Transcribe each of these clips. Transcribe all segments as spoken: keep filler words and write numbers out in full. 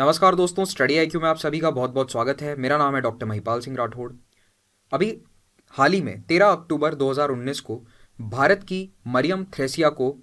नमस्कार दोस्तों, study I Q में आप सभी का बहुत बहुत स्वागत है। मेरा नाम है डॉक्टर महिपाल सिंह राठौड़। अभी हाल ही में तेरह अक्टूबर दो हज़ार उन्नीस को भारत की मरियम थ्रेसिया को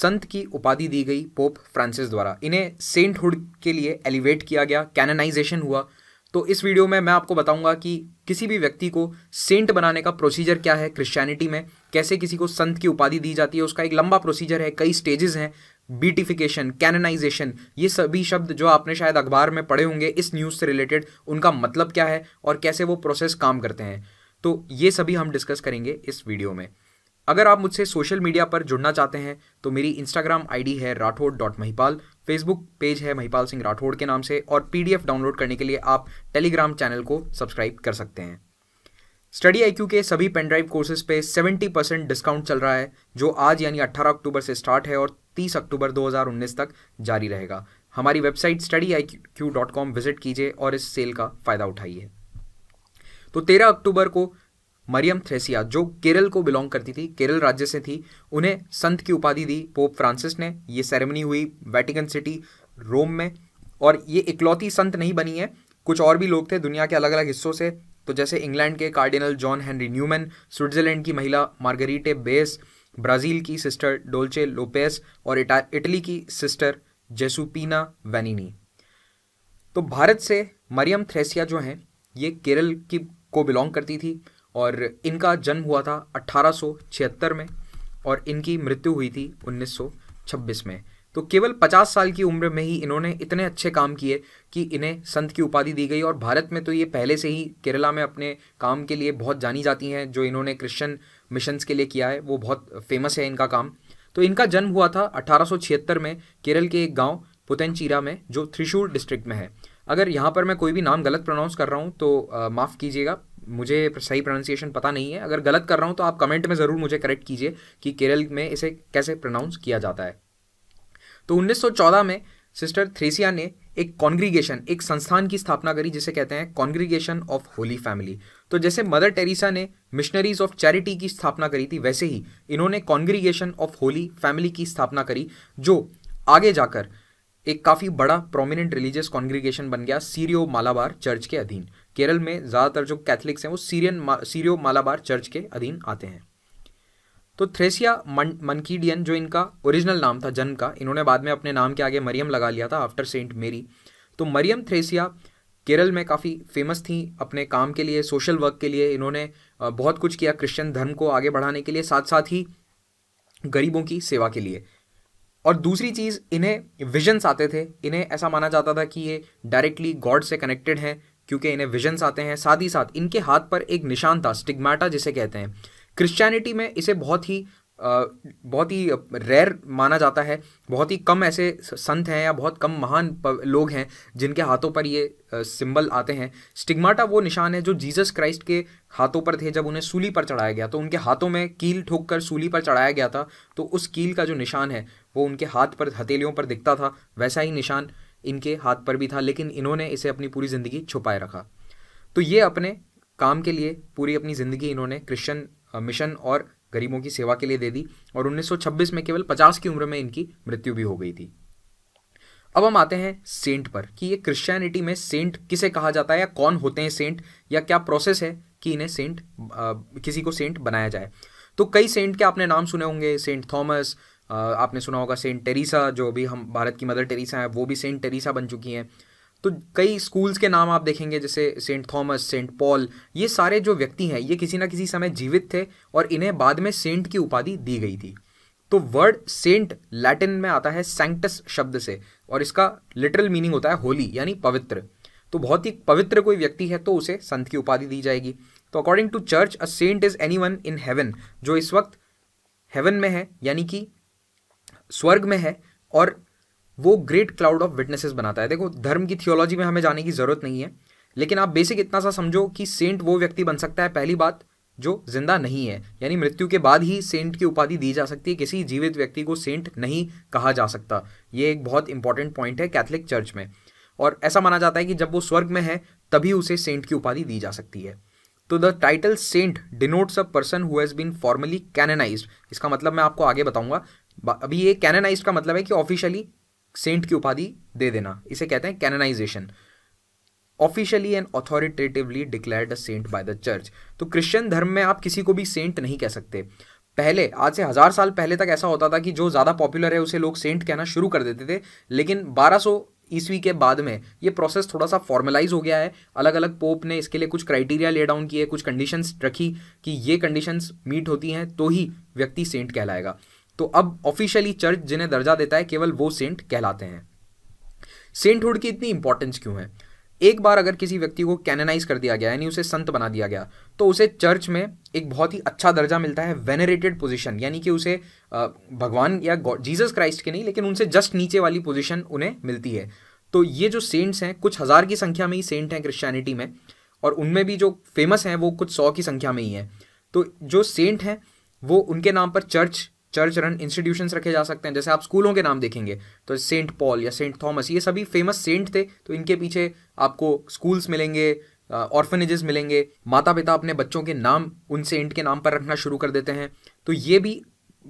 संत की उपाधि दी गई पोप फ्रांसिस द्वारा। इन्हें सेंटहुड के लिए एलिवेट किया गया, कैननाइजेशन हुआ। तो इस वीडियो में मैं आपको बताऊंगा कि किसी भी व्यक्ति को सेंट बनाने का प्रोसीजर क्या है, क्रिश्चियनिटी में कैसे किसी को संत की उपाधि दी जाती है। उसका एक लंबा प्रोसीजर है, कई स्टेजेस हैं। बीटिफिकेशन, कैननाइजेशन, ये सभी शब्द जो आपने शायद अखबार में पढ़े होंगे इस न्यूज़ से रिलेटेड, उनका मतलब क्या है और कैसे वो प्रोसेस काम करते हैं, तो ये सभी हम डिस्कस करेंगे इस वीडियो में। अगर आप मुझसे सोशल मीडिया पर जुड़ना चाहते हैं तो मेरी इंस्टाग्राम आईडी है Rathore dot Mahipal, Facebook page है महिपाल सिंह राठौड़ के नाम से, और पीडीएफ डाउनलोड करने के लिए आप टेलीग्राम चैनल को सब्सक्राइब कर सकते हैं। स्टडी आईक्यू के सभी पेनड्राइव कोर्सेज पे सत्तर परसेंट डिस्काउंट चल रहा है, जो आज यानी अठारह अक्टूबर से स्टार्ट है और तीस अक्टूबर दो हज़ार उन्नीस तक जारी रहेगा। हमारी website study I Q dot com visit कीजिए और इस सेल का फ़ायदा उठाइए। तो तेरह अक्टूबर को मरियम थ्रेसिया, जो केरल को बिलोंग करती थी, केरल राज्य से थी, उन्हें संत की उपाधि दी पोप फ्रांसिस ने। ये सेरेमनी हुई वेटिकन सिटी, रोम में, और ये इकलौती संत नहीं बनी है, कुछ और भी लोग थे दुनिया के अलग अलग हिस्सों से। तो जैसे इंग्लैंड के cardinal John Henry Newman, Switzerland की महिला मार्गरीटे बेस, ब्राज़ील की सिस्टर डोल्चे लोपेस और इटली की सिस्टर जेसुपीना वैनिनी। तो भारत से मरियम थ्रेसिया जो हैं ये केरल की को बिलोंग करती थी और इनका जन्म हुआ था अठारह सौ छिहत्तर में और इनकी मृत्यु हुई थी उन्नीस सौ छब्बीस में। तो केवल पचास साल की उम्र में ही इन्होंने इतने अच्छे काम किए कि इन्हें संत की उपाधि दी गई। और भारत में तो ये पहले से ही केरला में अपने काम के लिए बहुत जानी जाती हैं। जो इन्होंने क्रिश्चियन मिशंस के लिए किया है वो बहुत फेमस है इनका काम। तो इनका जन्म हुआ था अठारह सौ छिहत्तर में केरल के एक गाँव पुतनचीरा में, जो त्रिशूर डिस्ट्रिक्ट में है। अगर यहाँ पर मैं कोई भी नाम गलत प्रोनाउंस कर रहा हूँ तो माफ़ कीजिएगा, मुझे सही प्रोनाउंसिएशन पता नहीं है। अगर गलत कर रहा हूँ तो आप कमेंट में ज़रूर मुझे करेक्ट कीजिए कि केरल में इसे कैसे प्रोनाउंस किया जाता है। तो उन्नीस सौ चौदह में सिस्टर थ्रेसिया ने एक कॉन्ग्रीगेशन, एक संस्थान की स्थापना करी जिसे कहते हैं कॉन्ग्रीगेशन ऑफ होली फैमिली। तो जैसे मदर टेरेसा ने मिशनरीज ऑफ चैरिटी की स्थापना करी थी, वैसे ही इन्होंने कॉन्ग्रीगेशन ऑफ होली फैमिली की स्थापना करी, जो आगे जाकर एक काफ़ी बड़ा प्रोमिनेंट रिलीजियस कॉन्ग्रीगेशन बन गया सीरियो मालाबार चर्च के अधीन। केरल में ज़्यादातर जो कैथलिक्स हैं वो सीरियन मा, सीरियो मालाबार चर्च के अधीन आते हैं। तो थ्रेसिया मन मनकीडियन, जो इनका ओरिजिनल नाम था जन्म का, इन्होंने बाद में अपने नाम के आगे मरियम लगा लिया था आफ्टर सेंट मेरी। तो मरियम थ्रेसिया केरल में काफ़ी फेमस थी अपने काम के लिए, सोशल वर्क के लिए। इन्होंने बहुत कुछ किया क्रिश्चियन धर्म को आगे बढ़ाने के लिए, साथ साथ ही गरीबों की सेवा के लिए। और दूसरी चीज़, इन्हें विजन्स आते थे। इन्हें ऐसा माना जाता था कि ये डायरेक्टली गॉड से कनेक्टेड हैं क्योंकि इन्हें विजन्स आते हैं। साथ ही साथ इनके हाथ पर एक निशान था, स्टिग्माटा जिसे कहते हैं। क्रिश्चियनिटी में इसे बहुत ही आ, बहुत ही रेयर माना जाता है। बहुत ही कम ऐसे संत हैं या बहुत कम महान लोग हैं जिनके हाथों पर ये आ, सिंबल आते हैं। स्टिग्माटा वो निशान है जो जीसस क्राइस्ट के हाथों पर थे जब उन्हें सूली पर चढ़ाया गया। तो उनके हाथों में कील ठोक कर सूली पर चढ़ाया गया था, तो उस कील का जो निशान है वो उनके हाथ पर, हथेलियों पर दिखता था। वैसा ही निशान इनके हाथ पर भी था, लेकिन इन्होंने इसे अपनी पूरी ज़िंदगी छुपाए रखा। तो ये अपने काम के लिए पूरी अपनी ज़िंदगी इन्होंने क्रिश्चियन मिशन और गरीबों की सेवा के लिए दे दी। और उन्नीस सौ छब्बीस में केवल पचास की उम्र में इनकी मृत्यु भी हो गई थी। अब हम आते हैं सेंट पर, कि ये क्रिश्चियनिटी में सेंट किसे कहा जाता है या कौन होते हैं सेंट, या क्या प्रोसेस है कि इन्हें सेंट आ, किसी को सेंट बनाया जाए। तो कई सेंट के आपने नाम सुने होंगे, सेंट थॉमस आपने सुना होगा, सेंट टेरेसा, जो भी हम भारत की मदर टेरेसा हैं वो भी सेंट टेरेसा बन चुकी हैं। तो कई स्कूल्स के नाम आप देखेंगे, जैसे सेंट थॉमस, सेंट पॉल। ये सारे जो व्यक्ति हैं ये किसी ना किसी समय जीवित थे और इन्हें बाद में सेंट की उपाधि दी गई थी। तो वर्ड सेंट लैटिन में आता है सैंक्टस शब्द से, और इसका लिटरल मीनिंग होता है होली, यानी पवित्र। तो बहुत ही पवित्र कोई व्यक्ति है तो उसे संत की उपाधि दी जाएगी। तो according to church, a saint is anyone in heaven, जो इस वक्त हेवन में है यानी कि स्वर्ग में है, और वो ग्रेट क्लाउड ऑफ विटनेसेस बनाता है। देखो, धर्म की थियोलॉजी में हमें जाने की ज़रूरत नहीं है, लेकिन आप बेसिक इतना सा समझो कि सेंट वो व्यक्ति बन सकता है, पहली बात, जो जिंदा नहीं है, यानी मृत्यु के बाद ही सेंट की उपाधि दी जा सकती है। किसी जीवित व्यक्ति को सेंट नहीं कहा जा सकता। ये एक बहुत इंपॉर्टेंट पॉइंट है कैथलिक चर्च में, और ऐसा माना जाता है कि जब वो स्वर्ग में है तभी उसे सेंट की उपाधि दी जा सकती है। तो the title saint denotes a person who has been formally canonised. इसका मतलब मैं आपको आगे बताऊँगा। अभी ये कैननाइज्ड का मतलब है कि ऑफिशियली सेंट की उपाधि दे देना, इसे कहते हैं canonisation. Officially and authoritatively declared a saint by the church. तो क्रिश्चियन धर्म में आप किसी को भी सेंट नहीं कह सकते। पहले, आज से हज़ार साल पहले तक ऐसा होता था कि जो ज़्यादा पॉपुलर है उसे लोग सेंट कहना शुरू कर देते थे, लेकिन बारह सौ ईस्वी के बाद में ये प्रोसेस थोड़ा सा फॉर्मलाइज हो गया है। अलग अलग पोप ने इसके लिए कुछ क्राइटेरिया ले डाउन किए, कुछ कंडीशंस रखी कि ये कंडीशंस मीट होती हैं तो ही व्यक्ति सेंट कहलाएगा। तो अब ऑफिशियली चर्च जिन्हें दर्जा देता है केवल वो सेंट कहलाते हैं। सेंटहुड की इतनी इंपॉर्टेंस क्यों है? एक बार अगर किसी व्यक्ति को कैननाइज कर दिया गया यानी उसे संत बना दिया गया तो उसे चर्च में एक बहुत ही अच्छा दर्जा मिलता है, वेनरेटेड पोजीशन, यानी कि उसे भगवान या जीसस क्राइस्ट के नहीं लेकिन उनसे जस्ट नीचे वाली पोजीशन उन्हें मिलती है। तो ये जो सेंट्स हैं, कुछ हज़ार की संख्या में ही सेंट हैं क्रिश्चियनिटी में, और उनमें भी जो फेमस हैं वो कुछ सौ की संख्या में ही हैं। तो जो सेंट हैं वो उनके नाम पर चर्च चर्च रन इंस्टीट्यूशंस रखे जा सकते हैं। जैसे आप स्कूलों के नाम देखेंगे तो सेंट पॉल या सेंट थॉमस, ये सभी फेमस सेंट थे, तो इनके पीछे आपको स्कूल्स मिलेंगे, ऑर्फनेजेस मिलेंगे। माता पिता अपने बच्चों के नाम उन सेंट के नाम पर रखना शुरू कर देते हैं। तो ये भी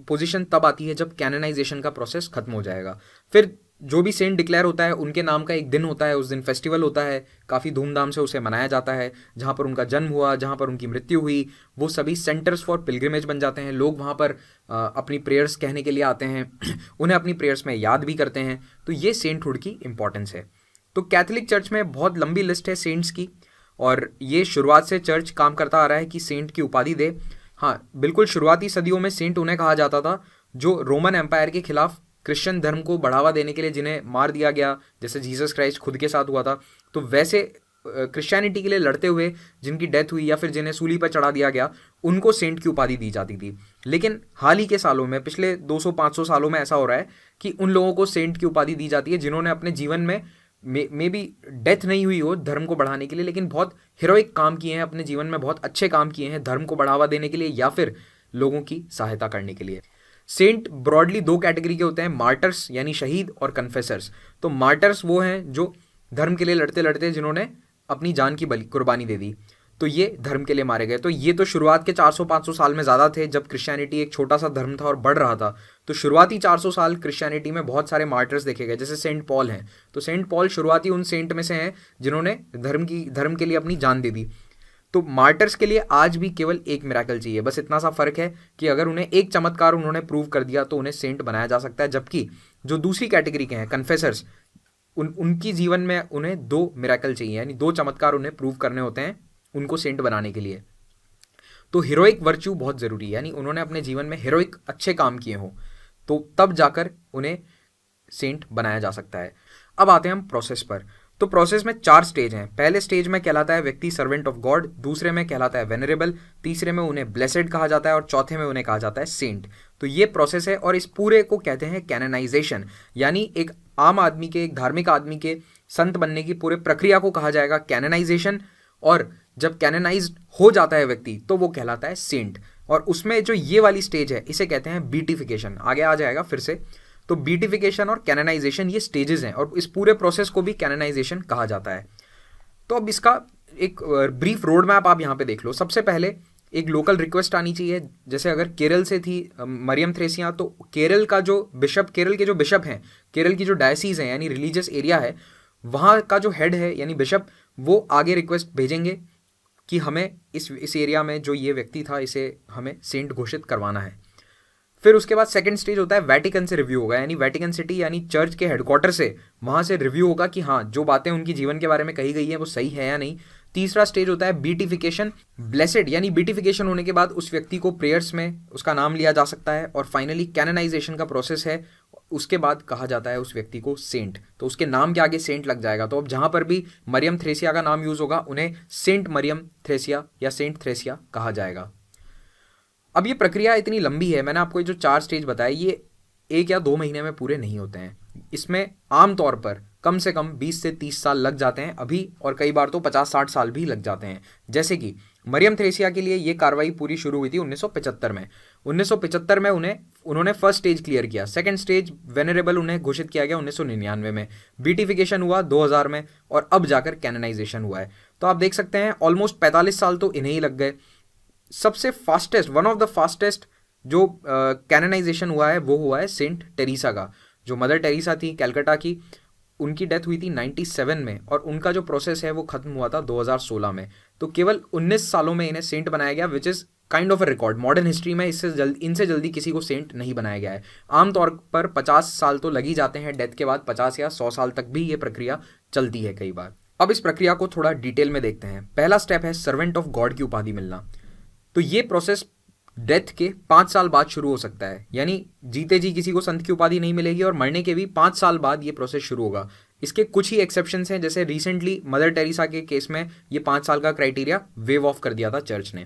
पोजीशन तब आती है जब कैननाइजेशन का प्रोसेस खत्म हो जाएगा। फिर जो भी सेंट डिक्लेयर होता है उनके नाम का एक दिन होता है, उस दिन फेस्टिवल होता है, काफ़ी धूमधाम से उसे मनाया जाता है। जहाँ पर उनका जन्म हुआ, जहाँ पर उनकी मृत्यु हुई, वो सभी सेंटर्स फॉर पिलग्रिमेज बन जाते हैं। लोग वहाँ पर अपनी प्रेयर्स कहने के लिए आते हैं, उन्हें अपनी प्रेयर्स में याद भी करते हैं। तो ये सेंटहुड की इंपॉर्टेंस है। तो कैथलिक चर्च में बहुत लंबी लिस्ट है सेंट्स की, और ये शुरुआत से चर्च काम करता आ रहा है कि सेंट की उपाधि दे। हाँ, बिल्कुल शुरुआती सदियों में सेंट उन्हें कहा जाता था जो रोमन एम्पायर के खिलाफ क्रिश्चियन धर्म को बढ़ावा देने के लिए जिन्हें मार दिया गया, जैसे जीसस क्राइस्ट खुद के साथ हुआ था। तो वैसे क्रिश्चियनिटी के लिए लड़ते हुए जिनकी डेथ हुई या फिर जिन्हें सूली पर चढ़ा दिया गया, उनको सेंट की उपाधि दी जाती थी। लेकिन हाल ही के सालों में, पिछले दो सौ पाँच सौ सालों में ऐसा हो रहा है कि उन लोगों को सेंट की उपाधि दी जाती है जिन्होंने अपने जीवन में मे बी डेथ नहीं हुई हो धर्म को बढ़ाने के लिए, लेकिन बहुत हीरोइक काम किए हैं अपने जीवन में, बहुत अच्छे काम किए हैं धर्म को बढ़ावा देने के लिए या फिर लोगों की सहायता करने के लिए। सेंट ब्रॉडली दो कैटेगरी के होते हैं, मार्टर्स यानी शहीद और कन्फेसर्स। तो मार्टर्स वो हैं जो धर्म के लिए लड़ते लड़ते जिन्होंने अपनी जान की बलि कुर्बानी दे दी, तो ये धर्म के लिए मारे गए। तो ये तो शुरुआत के चार सौ पाँच सौ साल में ज़्यादा थे, जब क्रिश्चियनिटी एक छोटा सा धर्म था और बढ़ रहा था। तो शुरुआती चार सौ साल क्रिश्चियनिटी में बहुत सारे मार्टर्स देखे गए, जैसे सेंट पॉल हैं। तो सेंट पॉल शुरुआती उन सेंट में से हैं जिन्होंने धर्म की धर्म के लिए अपनी जान दे दी। तो मार्टर्स के लिए आज भी केवल एक मिरेकल चाहिए, बस इतना सा फ़र्क है कि अगर उन्हें एक चमत्कार उन्होंने प्रूव कर दिया तो उन्हें सेंट बनाया जा सकता है। जबकि जो दूसरी कैटेगरी के हैं, कन्फेसर्स, उन उनकी जीवन में उन्हें दो मिरेकल चाहिए, यानी दो चमत्कार उन्हें प्रूव करने होते हैं उनको सेंट बनाने के लिए। तो हीरोइक वर्च्यू बहुत ज़रूरी है, यानी उन्होंने अपने जीवन में हीरोइक अच्छे काम किए हों तो तब जाकर उन्हें सेंट बनाया जा सकता है। अब आते हैं हम प्रोसेस पर। तो प्रोसेस में चार स्टेज हैं। पहले स्टेज में कहलाता है व्यक्ति सर्वेंट ऑफ गॉड, दूसरे में कहलाता है वेनरेबल, तीसरे में उन्हें ब्लेसेड कहा जाता है और चौथे में उन्हें कहा जाता है सेंट। तो ये प्रोसेस है और इस पूरे को कहते हैं कैननाइजेशन, यानी एक आम आदमी के, एक धार्मिक आदमी के संत बनने की पूरे प्रक्रिया को कहा जाएगा कैननाइजेशन। और जब कैननाइज हो जाता है व्यक्ति तो वो कहलाता है सेंट। और उसमें जो ये वाली स्टेज है इसे कहते हैं बीटिफिकेशन, आगे आ जाएगा फिर से। तो बीटिफिकेशन और कैननाइजेशन ये स्टेजेस हैं और इस पूरे प्रोसेस को भी कैननाइजेशन कहा जाता है। तो अब इसका एक ब्रीफ रोड मैप आप यहाँ पे देख लो। सबसे पहले एक लोकल रिक्वेस्ट आनी चाहिए, जैसे अगर केरल से थी मरियम थ्रेसिया, तो केरल का जो बिशप केरल के जो बिशप हैं, केरल की जो डायसीज हैं यानी रिलीजियस एरिया है, वहाँ का जो हेड है यानी बिशप, वो आगे रिक्वेस्ट भेजेंगे कि हमें इस इस एरिया में जो ये व्यक्ति था इसे हमें सेंट घोषित करवाना है। फिर उसके बाद सेकंड स्टेज होता है वैटिकन से रिव्यू होगा, यानी वैटिकन सिटी यानी चर्च के हेडक्वार्टर से, वहाँ से रिव्यू होगा कि हाँ जो बातें उनकी जीवन के बारे में कही गई हैं वो सही है या नहीं। तीसरा स्टेज होता है बीटिफिकेशन, ब्लेसेड यानी बीटिफिकेशन होने के बाद उस व्यक्ति को प्रेयर्स में उसका नाम लिया जा सकता है। और फाइनली कैननाइजेशन का प्रोसेस है, उसके बाद कहा जाता है उस व्यक्ति को सेंट, तो उसके नाम के आगे सेंट लग जाएगा। तो अब जहाँ पर भी मरियम थ्रेसिया का नाम यूज़ होगा उन्हें सेंट मरियम थ्रेसिया या सेंट थ्रेसिया कहा जाएगा। अब ये प्रक्रिया इतनी लंबी है, मैंने आपको ये जो चार स्टेज बताए ये एक या दो महीने में पूरे नहीं होते हैं। इसमें आमतौर पर कम से कम बीस से तीस साल लग जाते हैं अभी, और कई बार तो पचास साठ साल भी लग जाते हैं। जैसे कि मरियम थ्रेसिया के लिए ये कार्रवाई पूरी शुरू हुई थी उन्नीस सौ पचहत्तर में। उन्नीस सौ पचहत्तर में उन्हें उन्होंने फर्स्ट स्टेज क्लियर किया, सेकंड स्टेज वेनरेबल उन्हें घोषित किया गया उन्नीस सौ निन्यानवे में, बीटिफिकेशन हुआ दो हज़ार में और अब जाकर कैननाइजेशन हुआ है। तो आप देख सकते हैं ऑलमोस्ट पैंतालीस साल तो इन्हें ही लग गए। सबसे fastest, one of the fastest जो कैननाइजेशन uh, हुआ है वो हुआ है सेंट टेरेसा का, जो मदर टेरेसा थी कैलकटा की, उनकी डेथ हुई थी सत्तानवे में और उनका जो प्रोसेस है वो खत्म हुआ था दो हज़ार सोलह में। तो केवल उन्नीस सालों में इन्हें सेंट बनाया गया, which is kind of a record. Modern history में इससे जल्दी इनसे जल्दी किसी को सेंट नहीं बनाया गया है। आमतौर पर पचास साल तो लग ही जाते हैं डेथ के बाद, पचास या सौ साल तक भी ये प्रक्रिया चलती है कई बार। अब इस प्रक्रिया को थोड़ा डिटेल में देखते हैं। पहला स्टेप है सर्वेंट ऑफ गॉड की उपाधि मिलना। तो ये प्रोसेस डेथ के पाँच साल बाद शुरू हो सकता है, यानी जीते जी किसी को संत की उपाधि नहीं मिलेगी और मरने के भी पाँच साल बाद ये प्रोसेस शुरू होगा। इसके कुछ ही एक्सेप्शंस हैं, जैसे रिसेंटली मदर टेरेसा के केस में ये पाँच साल का क्राइटेरिया वेव ऑफ कर दिया था चर्च ने।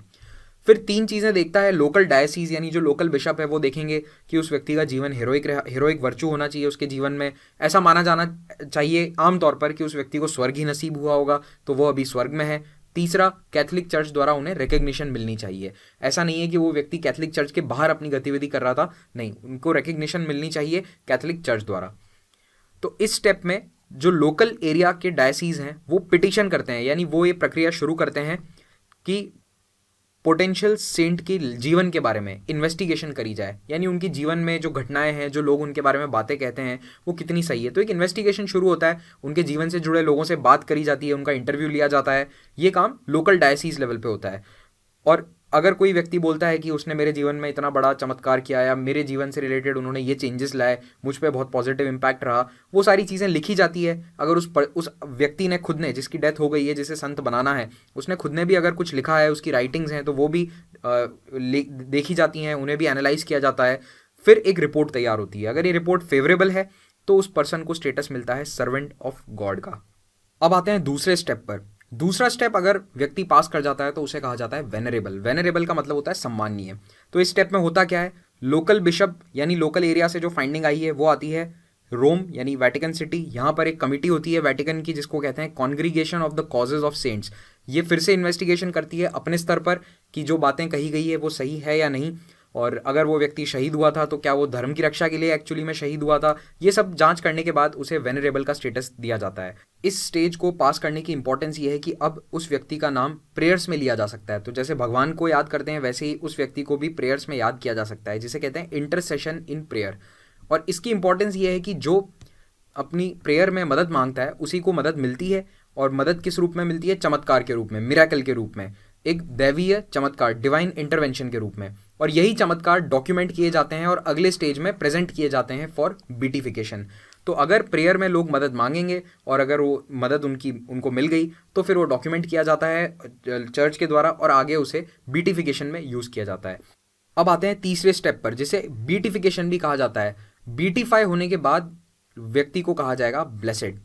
फिर तीन चीज़ें देखता है, लोकल डायसीज यानी जो लोकल बिशप है वो देखेंगे कि उस व्यक्ति का जीवन हीरोइक हीरोइक वर्चू होना चाहिए, उसके जीवन में ऐसा माना जाना चाहिए आमतौर पर कि उस व्यक्ति को स्वर्ग ही नसीब हुआ होगा, तो वो अभी स्वर्ग में है। तीसरा, कैथलिक चर्च द्वारा उन्हें रिकग्निशन मिलनी चाहिए। ऐसा नहीं है कि वो व्यक्ति कैथलिक चर्च के बाहर अपनी गतिविधि कर रहा था, नहीं, उनको रिकग्निशन मिलनी चाहिए कैथलिक चर्च द्वारा। तो इस स्टेप में जो लोकल एरिया के डायसीज हैं वो पिटिशन करते हैं, यानी वो ये प्रक्रिया शुरू करते हैं कि पोटेंशियल सेंट के जीवन के बारे में इन्वेस्टिगेशन करी जाए, यानी उनके जीवन में जो घटनाएं हैं, जो लोग उनके बारे में बातें कहते हैं वो कितनी सही है। तो एक इन्वेस्टिगेशन शुरू होता है, उनके जीवन से जुड़े लोगों से बात करी जाती है, उनका इंटरव्यू लिया जाता है। ये काम लोकल डायसीज लेवल पे होता है। और अगर कोई व्यक्ति बोलता है कि उसने मेरे जीवन में इतना बड़ा चमत्कार किया या मेरे जीवन से रिलेटेड उन्होंने ये चेंजेस लाए, मुझ पर बहुत पॉजिटिव इम्पैक्ट रहा, वो सारी चीज़ें लिखी जाती है। अगर उस पर, उस व्यक्ति ने खुद ने, जिसकी डेथ हो गई है, जिसे संत बनाना है, उसने खुद ने भी अगर कुछ लिखा है, उसकी राइटिंग्स हैं, तो वो भी आ, देखी जाती हैं, उन्हें भी एनालाइज किया जाता है। फिर एक रिपोर्ट तैयार होती है। अगर ये रिपोर्ट फेवरेबल है तो उस पर्सन को स्टेटस मिलता है सर्वेंट ऑफ गॉड का। अब आते हैं दूसरे स्टेप पर। दूसरा स्टेप, अगर व्यक्ति पास कर जाता है तो उसे कहा जाता है वेनरेबल। वेनरेबल का मतलब होता है सम्माननीय। तो इस स्टेप में होता क्या है, लोकल बिशप यानी लोकल एरिया से जो फाइंडिंग आई है वो आती है रोम यानी वैटिकन सिटी। यहाँ पर एक कमिटी होती है वैटिकन की, जिसको कहते हैं congregation of the causes of saints. ये फिर से इन्वेस्टिगेशन करती है अपने स्तर पर कि जो बातें कही गई है वो सही है या नहीं, और अगर वो व्यक्ति शहीद हुआ था तो क्या वो धर्म की रक्षा के लिए एक्चुअली में शहीद हुआ था। ये सब जांच करने के बाद उसे वेनरेबल का स्टेटस दिया जाता है। इस स्टेज को पास करने की इंपॉर्टेंस ये है कि अब उस व्यक्ति का नाम प्रेयर्स में लिया जा सकता है। तो जैसे भगवान को याद करते हैं, वैसे ही उस व्यक्ति को भी प्रेयर्स में याद किया जा सकता है, जिसे कहते हैं इंटरसेशन इन प्रेयर। और इसकी इंपॉर्टेंस ये है कि जो अपनी प्रेयर में मदद मांगता है उसी को मदद मिलती है, और मदद किस रूप में मिलती है, चमत्कार के रूप में, मिरेकल के रूप में, एक दैवीय चमत्कार, डिवाइन इंटरवेंशन के रूप में। और यही चमत्कार डॉक्यूमेंट किए जाते हैं और अगले स्टेज में प्रेजेंट किए जाते हैं फॉर बीटिफिकेशन। तो अगर प्रेयर में लोग मदद मांगेंगे और अगर वो मदद उनकी उनको मिल गई तो फिर वो डॉक्यूमेंट किया जाता है चर्च के द्वारा और आगे उसे बीटिफिकेशन में यूज़ किया जाता है। अब आते हैं तीसरे स्टेप पर, जिसे बीटिफिकेशन भी कहा जाता है। बीटिफाई होने के बाद व्यक्ति को कहा जाएगा ब्लेसेड।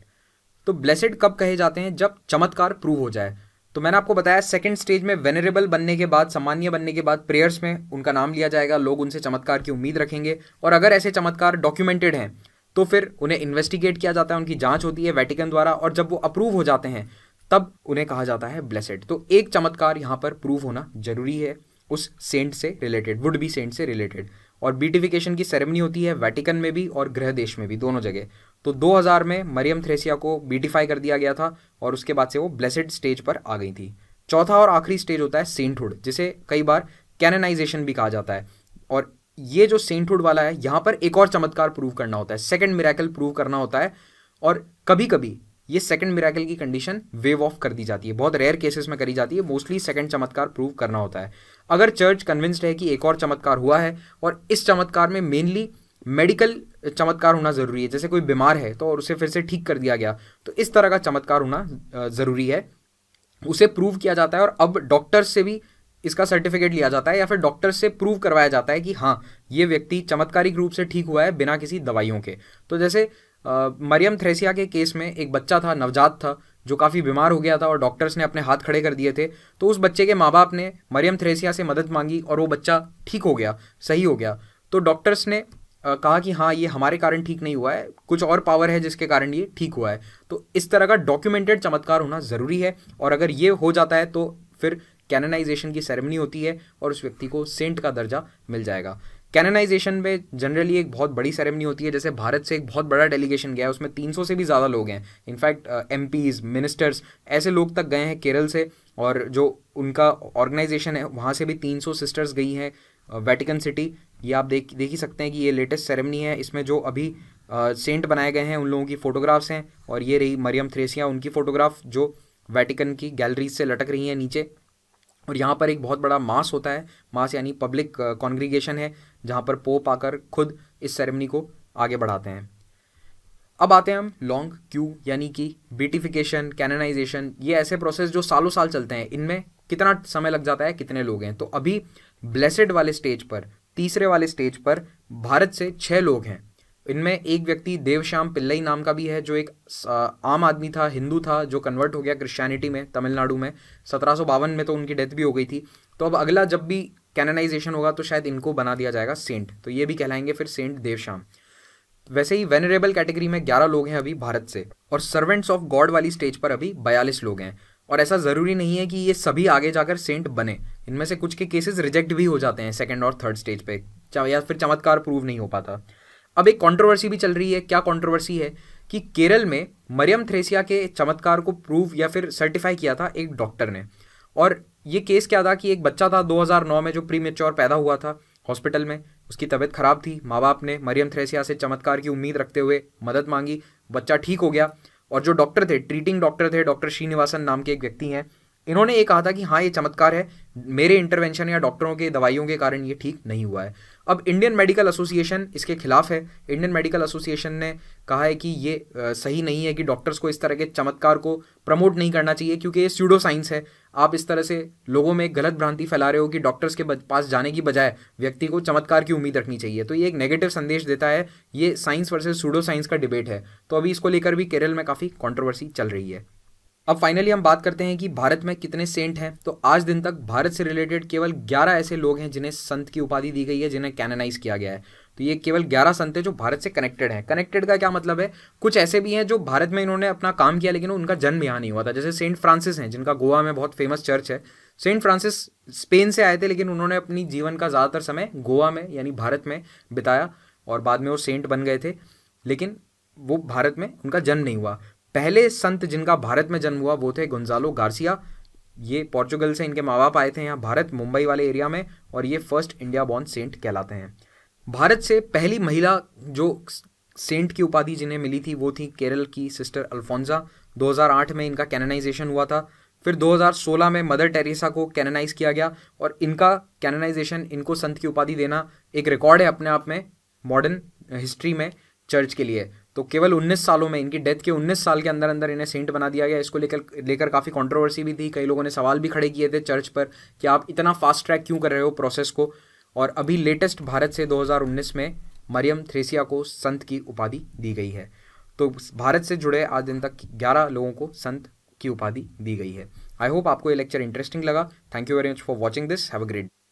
तो ब्लेसेड कब कहे जाते हैं, जब चमत्कार प्रूव हो जाए। तो मैंने आपको बताया सेकंड स्टेज में वेनरेबल बनने के बाद, सम्माननीय बनने के बाद, प्रेयर्स में उनका नाम लिया जाएगा, लोग उनसे चमत्कार की उम्मीद रखेंगे, और अगर ऐसे चमत्कार डॉक्यूमेंटेड हैं तो फिर उन्हें इन्वेस्टिगेट किया जाता है, उनकी जांच होती है वैटिकन द्वारा, और जब वो अप्रूव हो जाते हैं तब उन्हें कहा जाता है ब्लेसेड। तो एक चमत्कार यहाँ पर प्रूव होना जरूरी है उस सेंट से रिलेटेड, वुड बी सेंट से रिलेटेड। और बीटिफिकेशन की सेरेमनी होती है वैटिकन में भी और गृह देश में भी, दोनों जगह। तो दो हज़ार में मरियम थ्रेसिया को बीटिफाई कर दिया गया था और उसके बाद से वो ब्लेसेड स्टेज पर आ गई थी। चौथा और आखिरी स्टेज होता है सेंटहुड, जिसे कई बार कैननाइजेशन भी कहा जाता है। और ये जो सेंटहुड वाला है, यहाँ पर एक और चमत्कार प्रूव करना होता है, सेकंड मिरेकल प्रूव करना होता है, और कभी कभी ये सेकंड मिरेकल की कंडीशन वेव ऑफ कर दी जाती है, बहुत रेयर केसेस में करी जाती है, मोस्टली सेकंड चमत्कार प्रूव करना होता है। अगर चर्च कन्विंस्ड है कि एक और चमत्कार हुआ है, और इस चमत्कार में मेनली मेडिकल चमत्कार होना ज़रूरी है, जैसे कोई बीमार है तो और उसे फिर से ठीक कर दिया गया, तो इस तरह का चमत्कार होना ज़रूरी है, उसे प्रूव किया जाता है। और अब डॉक्टर्स से भी इसका सर्टिफिकेट लिया जाता है, या फिर डॉक्टर से प्रूव करवाया जाता है कि हाँ, ये व्यक्ति चमत्कारिक रूप से ठीक हुआ है बिना किसी दवाइयों के। तो जैसे मरियम थ्रेसिया के केस में एक बच्चा था, नवजात था, जो काफ़ी बीमार हो गया था और डॉक्टर्स ने अपने हाथ खड़े कर दिए थे। तो उस बच्चे के माँ बाप ने मरियम थ्रेसिया से मदद मांगी और वो बच्चा ठीक हो गया, सही हो गया। तो डॉक्टर्स ने Uh, कहा कि हाँ, ये हमारे कारण ठीक नहीं हुआ है, कुछ और पावर है जिसके कारण ये ठीक हुआ है। तो इस तरह का डॉक्यूमेंटेड चमत्कार होना ज़रूरी है, और अगर ये हो जाता है तो फिर कैननाइजेशन की सेरेमनी होती है और उस व्यक्ति को सेंट का दर्जा मिल जाएगा। कैननाइजेशन में जनरली एक बहुत बड़ी सेरेमनी होती है, जैसे भारत से एक बहुत बड़ा डेलीगेशन गया है, उसमें तीन सौ से भी ज़्यादा लोग हैं, इनफैक्ट एम पीज़, मिनिस्टर्स, ऐसे लोग तक गए हैं केरल से, और जो उनका ऑर्गेनाइजेशन है वहाँ से भी तीन सौ सिस्टर्स गई हैं वैटिकन सिटी। ये आप देख देख ही सकते हैं कि ये लेटेस्ट सेरेमनी है। इसमें जो अभी सेंट बनाए गए हैं उन लोगों की फ़ोटोग्राफ्स हैं। और ये रही मरियम थ्रेसिया, उनकी फ़ोटोग्राफ जो वेटिकन की गैलरीज से लटक रही हैं नीचे। और यहाँ पर एक बहुत बड़ा मास होता है, मास यानी पब्लिक कॉन्ग्रीगेशन है, जहाँ पर पोप आकर खुद इस सेरेमनी को आगे बढ़ाते हैं। अब आते हैं हम लॉन्ग क्यू यानी कि बीटिफिकेशन, कैननाइजेशन, ये ऐसे प्रोसेस जो सालों साल चलते हैं, इनमें कितना समय लग जाता है, कितने लोग हैं। तो अभी ब्लेसेड वाले स्टेज पर, तीसरे वाले स्टेज पर भारत से छः लोग हैं। इनमें एक व्यक्ति देवश्याम पिल्लई नाम का भी है, जो एक आम आदमी था, हिंदू था, जो कन्वर्ट हो गया क्रिश्चियनिटी में तमिलनाडु में। सत्रह सौ बावन में तो उनकी डेथ भी हो गई थी। तो अब अगला जब भी कैननाइजेशन होगा तो शायद इनको बना दिया जाएगा सेंट, तो ये भी कहलाएंगे फिर सेंट देवश्याम। वैसे ही वेनरेबल कैटेगरी में ग्यारह लोग हैं अभी भारत से, और सर्वेंट्स ऑफ गॉड वाली स्टेज पर अभी बयालीस लोग हैं। और ऐसा ज़रूरी नहीं है कि ये सभी आगे जाकर सेंट बने, इनमें से कुछ के केसेस रिजेक्ट भी हो जाते हैं सेकंड और थर्ड स्टेज पे, या फिर चमत्कार प्रूव नहीं हो पाता। अब एक कंट्रोवर्सी भी चल रही है। क्या कंट्रोवर्सी है कि केरल में मरियम थ्रेसिया के चमत्कार को प्रूव या फिर सर्टिफाई किया था एक डॉक्टर ने। और ये केस क्या था कि एक बच्चा था दो हज़ार नौ में जो प्रीमेच्योर पैदा हुआ था हॉस्पिटल में, उसकी तबीयत ख़राब थी, माँ बाप ने मरियम थ्रेसिया से चमत्कार की उम्मीद रखते हुए मदद मांगी, बच्चा ठीक हो गया। और जो डॉक्टर थे, ट्रीटिंग डॉक्टर थे, डॉक्टर श्रीनिवासन नाम के एक व्यक्ति हैं, इन्होंने ये कहा था कि हाँ ये चमत्कार है, मेरे इंटरवेंशन या डॉक्टरों के दवाइयों के कारण ये ठीक नहीं हुआ है। अब इंडियन मेडिकल एसोसिएशन इसके खिलाफ है। इंडियन मेडिकल एसोसिएशन ने कहा है कि ये सही नहीं है कि डॉक्टर्स को इस तरह के चमत्कार को प्रमोट नहीं करना चाहिए, क्योंकि ये स्यूडो साइंस है। आप इस तरह से लोगों में गलत भ्रांति फैला रहे हो कि डॉक्टर्स के पास जाने की बजाय व्यक्ति को चमत्कार की उम्मीद रखनी चाहिए। तो ये एक नेगेटिव संदेश देता है। ये साइंस वर्सेज स्यूडो साइंस का डिबेट है। तो अभी इसको लेकर भी केरल में काफ़ी कॉन्ट्रोवर्सी चल रही है। अब फाइनली हम बात करते हैं कि भारत में कितने सेंट हैं। तो आज दिन तक भारत से रिलेटेड केवल ग्यारह ऐसे लोग हैं जिन्हें संत की उपाधि दी गई है, जिन्हें कैननाइज किया गया है। तो ये केवल ग्यारह संत हैं जो भारत से कनेक्टेड हैं। कनेक्टेड का क्या मतलब है, कुछ ऐसे भी हैं जो भारत में इन्होंने अपना काम किया लेकिन उनका जन्म यहाँ नहीं हुआ था। जैसे सेंट फ्रांसिस हैं, जिनका गोवा में बहुत फेमस चर्च है। सेंट फ्रांसिस स्पेन से आए थे लेकिन उन्होंने अपनी जीवन का ज़्यादातर समय गोवा में यानी भारत में बिताया, और बाद में वो सेंट बन गए थे, लेकिन वो भारत में उनका जन्म नहीं हुआ। पहले संत जिनका भारत में जन्म हुआ वो थे गुन्जालो गार्सिया। ये पोर्चुगल से इनके माँ बाप आए थे यहाँ भारत, मुंबई वाले एरिया में, और ये फर्स्ट इंडिया बॉर्न सेंट कहलाते हैं। भारत से पहली महिला जो सेंट की उपाधि जिन्हें मिली थी वो थी केरल की सिस्टर अल्फोंसा। दो हज़ार आठ में इनका कैननाइजेशन हुआ था। फिर दो हज़ार सोलह में मदर टेरेसा को कैननाइज किया गया, और इनका कैननाइजेशन, इनको संत की उपाधि देना एक रिकॉर्ड है अपने आप में मॉडर्न हिस्ट्री में चर्च के लिए। तो केवल उन्नीस सालों में, इनकी डेथ के उन्नीस साल के अंदर अंदर इन्हें सेंट बना दिया गया। इसको लेकर लेकर काफ़ी कंट्रोवर्सी भी थी। कई लोगों ने सवाल भी खड़े किए थे चर्च पर कि आप इतना फास्ट ट्रैक क्यों कर रहे हो प्रोसेस को। और अभी लेटेस्ट भारत से दो हज़ार उन्नीस में मरियम थ्रेसिया को संत की उपाधि दी गई है। तो भारत से जुड़े आज दिन तक ग्यारह लोगों को संत की उपाधि दी गई है। आई होप आपको ये लेक्चर इंटरेस्टिंग लगा। Thank you very much for watching this. Have a great